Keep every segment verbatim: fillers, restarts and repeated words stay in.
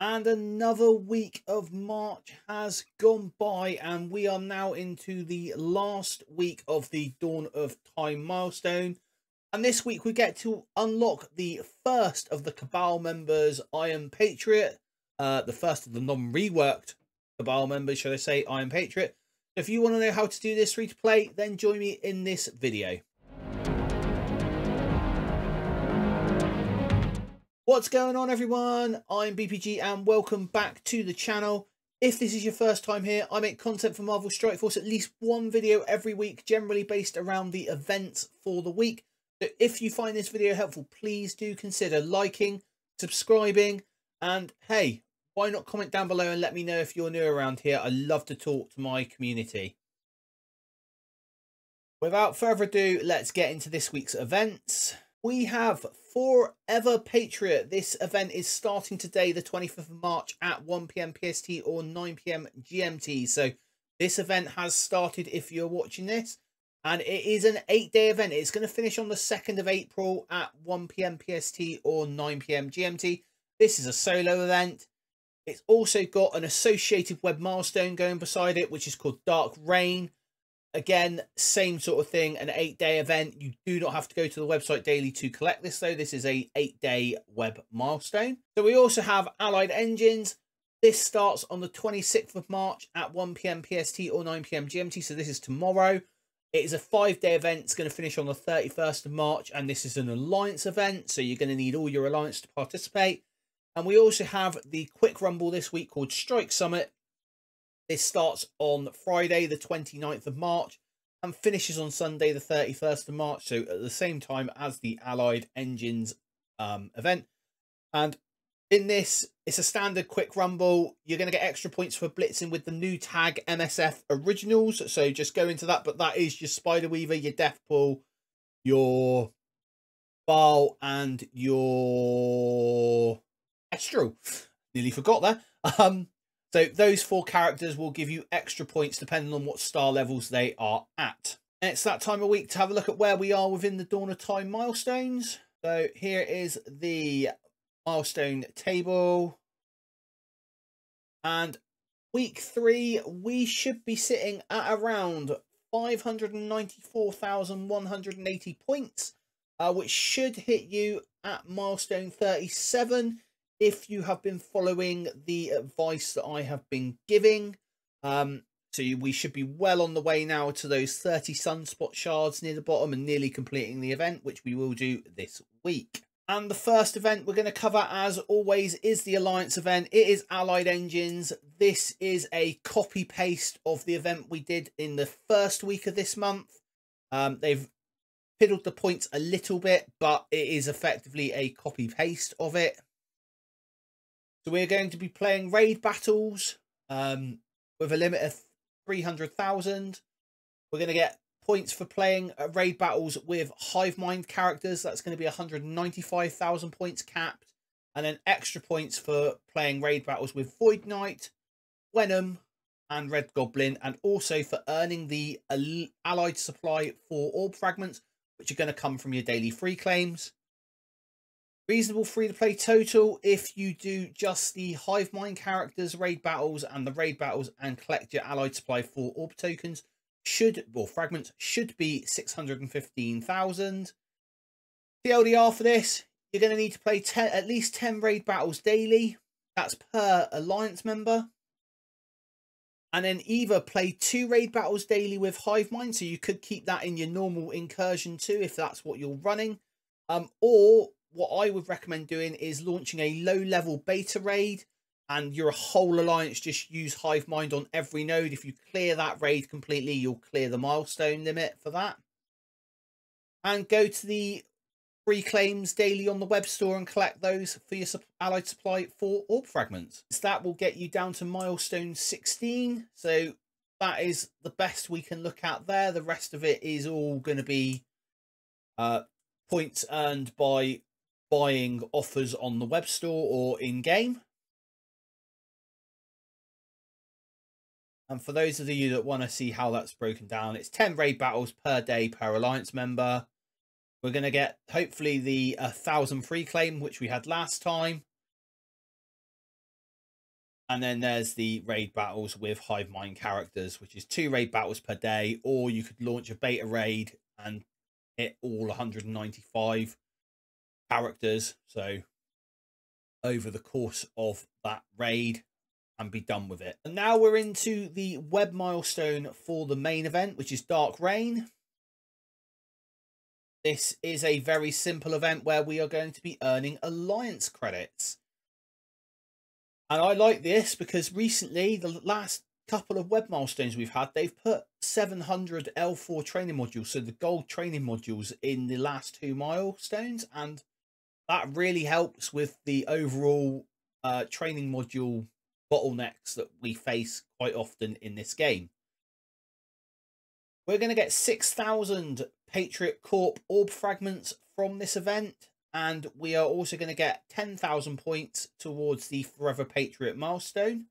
And another week of March has gone by, and we are now into the last week of the Dawn of Time milestone. And this week we get to unlock the first of the Cabal members, Iron Patriot. Uh, the first of the non-reworked Cabal members, should I say, Iron Patriot. If you want to know how to do this free to play, then join me in this video. What's going on, everyone? I'm B P G and welcome back to the channel. If this is your first time here, I make content for Marvel Strike Force, at least one video every week, generally based around the events for the week. So if you find this video helpful, please do consider liking, subscribing, and hey, why not comment down below and let me know if you're new around here. I love to talk to my community. Without further ado, let's get into this week's events. We have Forever Patriot. This event is starting today, the twenty-fifth of March at one p m P S T or nine p m G M T. So this event has started if you're watching this. And it is an eight-day event. It's going to finish on the second of April at one p m P S T or nine p m G M T. This is a solo event. It's also got an associated web milestone going beside it, which is called Dark Reign. Again, same sort of thing, an eight-day event. You do not have to go to the website daily to collect this, though. This is a eight-day web milestone. So we also have Allied Engines. This starts on the twenty-sixth of March at one p m P S T or nine p m G M T. So this is tomorrow. It is a five-day event. It's going to finish on the thirty-first of March, and this is an alliance event. So you're going to need all your alliance to participate. And we also have the quick rumble this week called Strike Summit. This starts on Friday, the twenty-ninth of March, and finishes on Sunday, the thirty-first of March. So at the same time as the Allied Engines um, event. And in this, it's a standard quick rumble. You're going to get extra points for blitzing with the new tag M S F Originals. So just go into that. But that is your Spider Weaver, your Deathpool, your Baal, and your Estrel. Nearly forgot there. Um, so those four characters will give you extra points depending on what star levels they are at. And it's that time of week to have a look at where we are within the Dawn of Time milestones. So here is the milestone table. And week three, we should be sitting at around five hundred ninety-four thousand one hundred eighty points, uh, which should hit you at milestone thirty-seven. If you have been following the advice that I have been giving, um, so you, we should be well on the way now to those thirty sunspot shards near the bottom and nearly completing the event, which we will do this week. And the first event we're going to cover, as always, is the Alliance event. It is Allied Engines. This is a copy paste of the event we did in the first week of this month. Um, they've fiddled the points a little bit, but it is effectively a copy paste of it. So we're going to be playing raid battles um, with a limit of three hundred thousand. We're going to get points for playing raid battles with Hive Mind characters. That's going to be one hundred ninety-five thousand points capped. And then extra points for playing raid battles with Void Knight, Wenham and Red Goblin. And also for earning the allied supply for orb fragments, which are going to come from your daily free claims. Reasonable free-to-play total if you do just the Hive Mind characters, raid battles, and the raid battles, and collect your allied supply for orb tokens. Should, or fragments, should be six hundred fifteen thousand. T L D R for this, you're going to need to play ten, at least ten raid battles daily. That's per alliance member. And then either play two raid battles daily with Hive Mind, so you could keep that in your normal incursion too, if that's what you're running. Um, or what I would recommend doing is launching a low level beta raid, and your whole alliance just use Hive Mind on every node. If you clear that raid completely, you'll clear the milestone limit for that. And go to the free claims daily on the web store and collect those for your allied supply for orb fragments. So that will get you down to milestone sixteen. So that is the best we can look at there. The rest of it is all going to be uh, points earned by buying offers on the web store or in game. And for those of you that want to see how that's broken down, it's ten raid battles per day per alliance member. We're going to get hopefully the one thousand free claim, which we had last time. And then there's the raid battles with Hive Mind characters, which is two raid battles per day, or you could launch a beta raid and hit all one hundred ninety-five characters. So over the course of that raid and be done with it. And now we're into the web milestone for the main event, which is Dark Reign. This is a very simple event where we are going to be earning alliance credits. And I like this because recently, the last couple of web milestones we've had, they've put seven hundred L four training modules, so the gold training modules, in the last two milestones. And that really helps with the overall uh, training module bottlenecks that we face quite often in this game. We're going to get six thousand Patriot Corp orb fragments from this event. And we are also going to get ten thousand points towards the Forever Patriot milestone.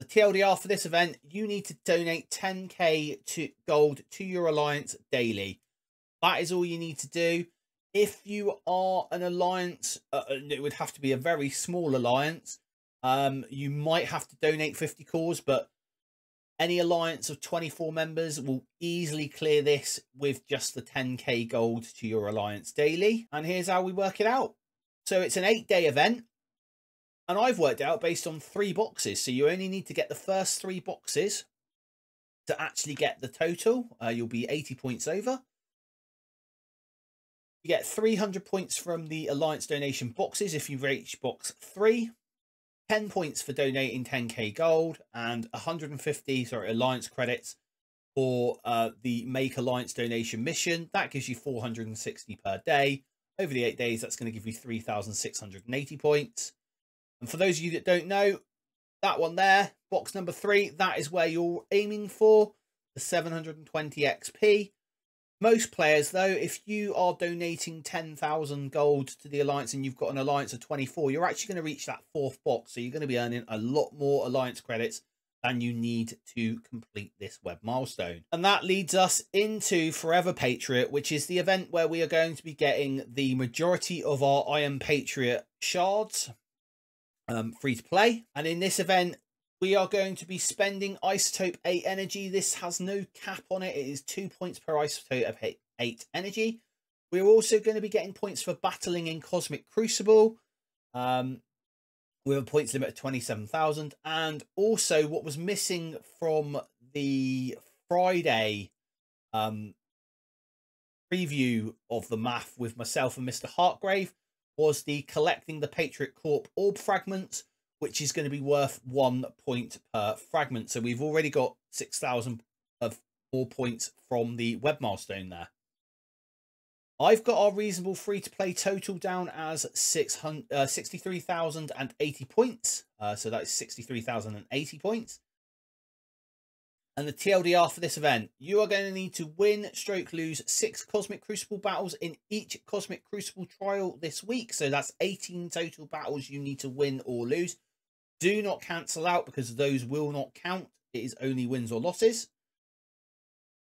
The T L D R for this event, you need to donate ten K to gold to your alliance daily. That is all you need to do. If you are an alliance, uh, it would have to be a very small alliance. Um, you might have to donate fifty cores, but any alliance of twenty-four members will easily clear this with just the ten K gold to your alliance daily. And here's how we work it out. So it's an eight day event, and I've worked out based on three boxes. So you only need to get the first three boxes to actually get the total. Uh, you'll be eighty points over. You get three hundred points from the alliance donation boxes if you reach box three. ten points for donating ten K gold, and one hundred fifty sorry alliance credits for uh, the Make Alliance donation mission. That gives you four hundred sixty per day. Over the eight days, that's going to give you three thousand six hundred eighty points. And for those of you that don't know, that one there, box number three, that is where you're aiming for the seven hundred twenty X P. Most players, though, if you are donating ten thousand gold to the alliance and you've got an alliance of twenty-four, you're actually going to reach that fourth box. So you're going to be earning a lot more alliance credits than you need to complete this web milestone. And that leads us into Forever Patriot, which is the event where we are going to be getting the majority of our Iron Patriot shards um, free to play. And in this event, we are going to be spending isotope eight energy. This has no cap on it. It is two points per isotope eight energy. We're also going to be getting points for battling in Cosmic Crucible um, with a points limit of twenty-seven thousand. And also what was missing from the Friday um, preview of the math with myself and Mister Heartgrave was the collecting the Patriot Corp orb fragments, which is going to be worth one point per fragment. So we've already got six thousand of more points from the web milestone there. I've got our reasonable free-to-play total down as uh, sixty-three thousand eighty points. Uh, so that's sixty-three thousand eighty points. And the T L D R for this event, you are going to need to win stroke lose six Cosmic Crucible battles in each Cosmic Crucible trial this week. So that's eighteen total battles you need to win or lose. Do not cancel out because those will not count. It is only wins or losses.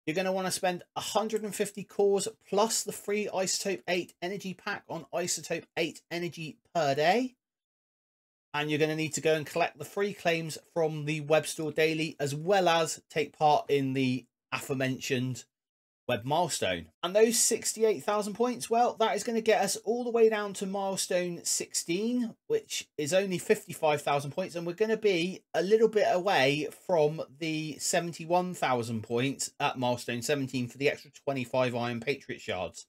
You're going to want to spend one hundred fifty cores plus the free isotope eight energy pack on isotope eight energy per day. And you're going to need to go and collect the free claims from the web store daily, as well as take part in the aforementioned web milestone. And those sixty-eight thousand points, well, that is going to get us all the way down to milestone sixteen, which is only fifty-five thousand points. And we're going to be a little bit away from the seventy-one thousand points at milestone seventeen for the extra twenty-five Iron Patriot shards.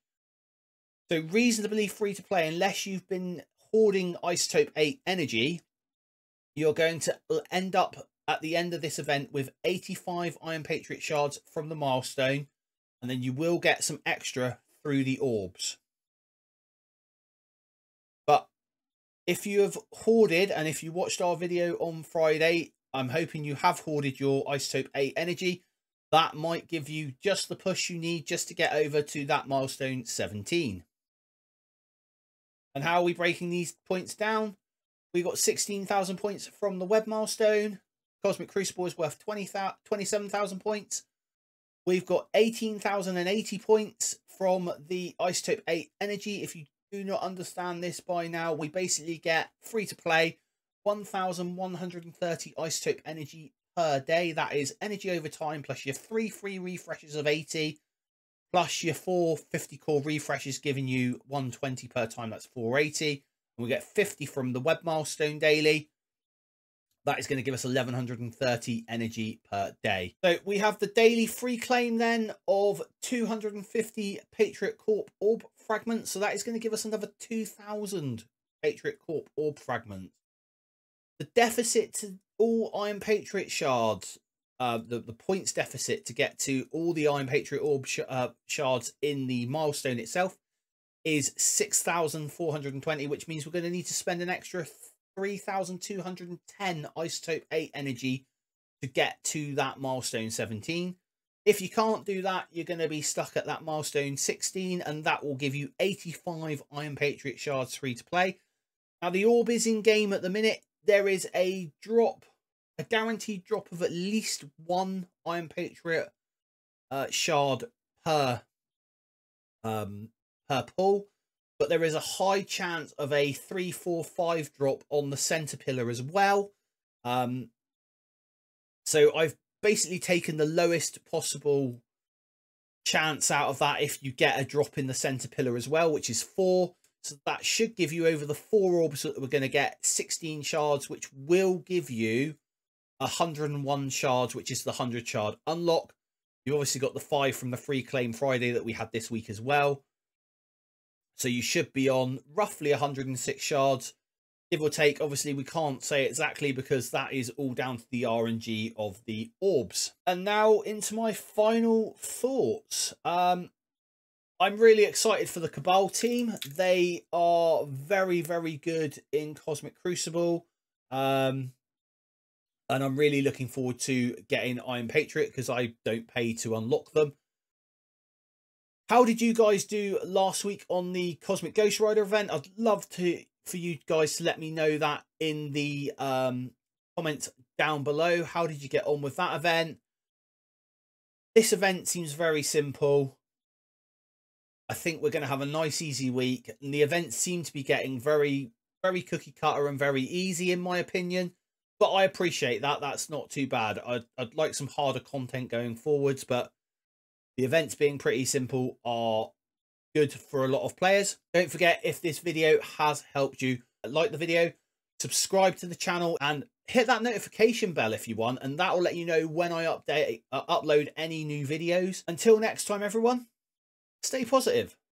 So reasonably free to play, unless you've been hoarding isotope eight energy, you're going to end up at the end of this event with eighty-five Iron Patriot shards from the milestone, and then you will get some extra through the orbs. But if you have hoarded, and if you watched our video on Friday, I'm hoping you have hoarded your isotope eight energy. That might give you just the push you need just to get over to that milestone seventeen. And how are we breaking these points down? We got sixteen thousand points from the web milestone. Cosmic Crucible is worth twenty-seven thousand points. We've got eighteen thousand eighty points from the isotope eight energy. If you do not understand this by now, we basically get free to play one thousand one hundred thirty isotope energy per day. That is energy over time, plus your three free refreshes of eighty, plus your four fifty core refreshes, giving you one twenty per time. That's four eighty. And we get fifty from the web milestone daily. That is going to give us eleven hundred thirty energy per day. So we have the daily free claim then of two hundred fifty Patriot Corp orb fragments. So that is going to give us another two thousand Patriot Corp orb fragments. The deficit to all Iron Patriot shards, uh, the, the points deficit to get to all the Iron Patriot orb sh uh, shards in the milestone itself is six thousand four hundred twenty, which means we're going to need to spend an extra three thousand two hundred ten isotope eight energy to get to that milestone seventeen. If you can't do that, you're going to be stuck at that milestone sixteen, and that will give you eighty-five Iron Patriot shards free to play. Now the orb is in game at the minute. There is a drop, a guaranteed drop of at least one Iron Patriot uh, shard per um, per pull. But there is a high chance of a three, four, five drop on the center pillar as well. Um, so I've basically taken the lowest possible chance out of that if you get a drop in the center pillar as well, which is four. So that should give you, over the four orbs that we're going to get, sixteen shards, which will give you one hundred and one shards, which is the one hundred shard unlock. You obviously got the five from the free claim Friday that we had this week as well. So you should be on roughly one hundred and six shards, give or take. Obviously, we can't say exactly because that is all down to the R N G of the orbs. And now into my final thoughts. Um, I'm really excited for the Cabal team. They are very, very good in Cosmic Crucible. Um, and I'm really looking forward to getting Iron Patriot because I don't pay to unlock them. How did you guys do last week on the Cosmic Ghost Rider event? I'd love to for you guys to let me know that in the um, comments down below. How did you get on with that event? This event seems very simple. I think we're going to have a nice, easy week. And the events seem to be getting very, very cookie cutter and very easy, in my opinion. But I appreciate that. That's not too bad. I'd, I'd like some harder content going forwards, but the events being pretty simple are good for a lot of players. Don't forget, if this video has helped you, like the video, subscribe to the channel and hit that notification bell if you want. And that will let you know when I update, uh, upload any new videos. Until next time, everyone, stay positive.